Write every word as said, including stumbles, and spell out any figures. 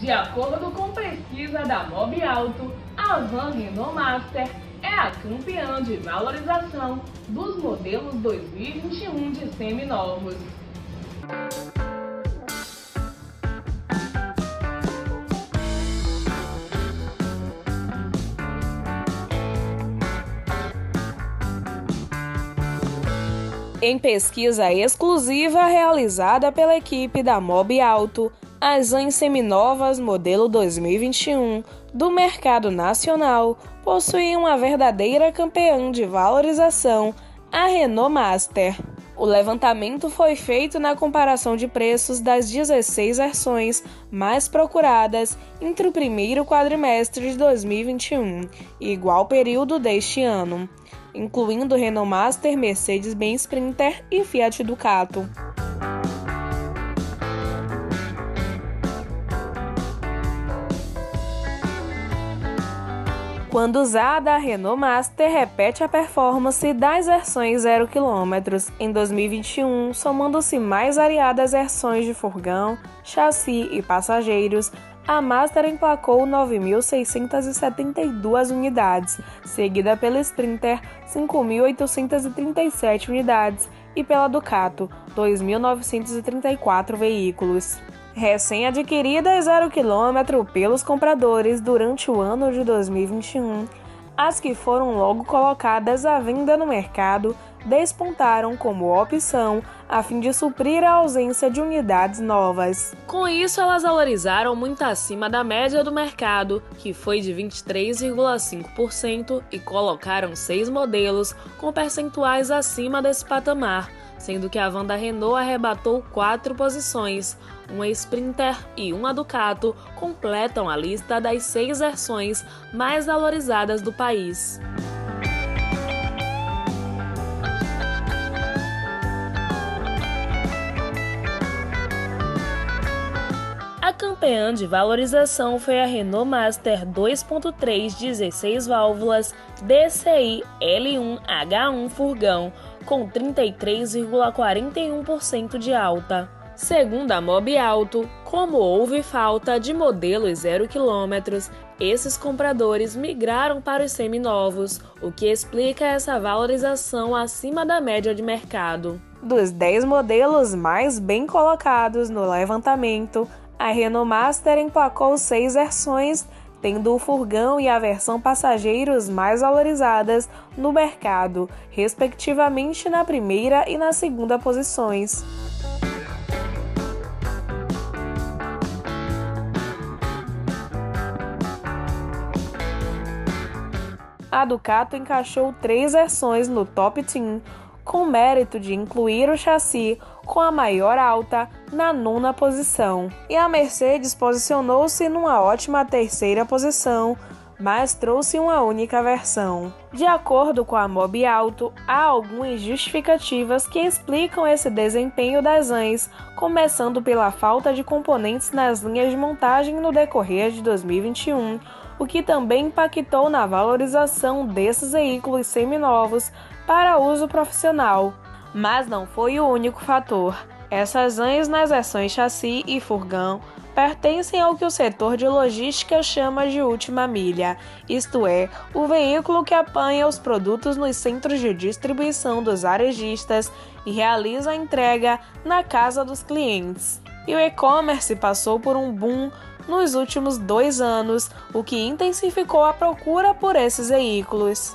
De acordo com pesquisa da MobiAuto, a van Renault Master é a campeã de valorização dos modelos dois mil e vinte e um de seminovos. Em pesquisa exclusiva realizada pela equipe da MobiAuto, as vans seminovas modelo dois mil e vinte e um do mercado nacional possuem uma verdadeira campeã de valorização, a Renault Master. O levantamento foi feito na comparação de preços das dezesseis versões mais procuradas entre o primeiro quadrimestre de dois mil e vinte e um e igual período deste ano, incluindo Renault Master, Mercedes-Benz Sprinter e Fiat Ducato. Quando usada, a Renault Master repete a performance das versões zero quilômetro em dois mil e vinte e um, somando-se mais variadas versões de furgão, chassi e passageiros. A Master emplacou nove mil seiscentas e setenta e duas unidades, seguida pela Sprinter, cinco mil oitocentas e trinta e sete unidades, e pela Ducato, dois mil novecentos e trinta e quatro veículos. Recém-adquirida e zero quilômetro pelos compradores durante o ano de dois mil e vinte e um, as que foram logo colocadas à venda no mercado despontaram como opção a fim de suprir a ausência de unidades novas. Com isso, elas valorizaram muito acima da média do mercado, que foi de vinte e três vírgula cinco por cento, e colocaram seis modelos com percentuais acima desse patamar, sendo que a van da Renault arrebatou quatro posições. Uma Sprinter e uma Ducato completam a lista das seis versões mais valorizadas do país. A campeã de valorização foi a Renault Master dois ponto três dezesseis válvulas D C I L um H um furgão, com trinta e três vírgula quarenta e um por cento de alta. Segundo a MobiAuto, como houve falta de modelos zero quilômetro, esses compradores migraram para os seminovos, o que explica essa valorização acima da média de mercado. Dos dez modelos mais bem colocados no levantamento, a Renault Master emplacou seis versões, tendo o furgão e a versão passageiros mais valorizadas no mercado, respectivamente na primeira e na segunda posições. A Ducato encaixou três versões no top dez, com mérito de incluir o chassi com a maior alta na nona posição. E a Mercedes posicionou-se numa ótima terceira posição, mas trouxe uma única versão. De acordo com a MobiAuto, há algumas justificativas que explicam esse desempenho das vans, começando pela falta de componentes nas linhas de montagem no decorrer de dois mil e vinte e um, o que também impactou na valorização desses veículos seminovos para uso profissional. Mas não foi o único fator. Essas vans nas versões chassi e furgão pertencem ao que o setor de logística chama de última milha, isto é, o veículo que apanha os produtos nos centros de distribuição dos varejistas e realiza a entrega na casa dos clientes. E o e-commerce passou por um boom nos últimos dois anos, o que intensificou a procura por esses veículos.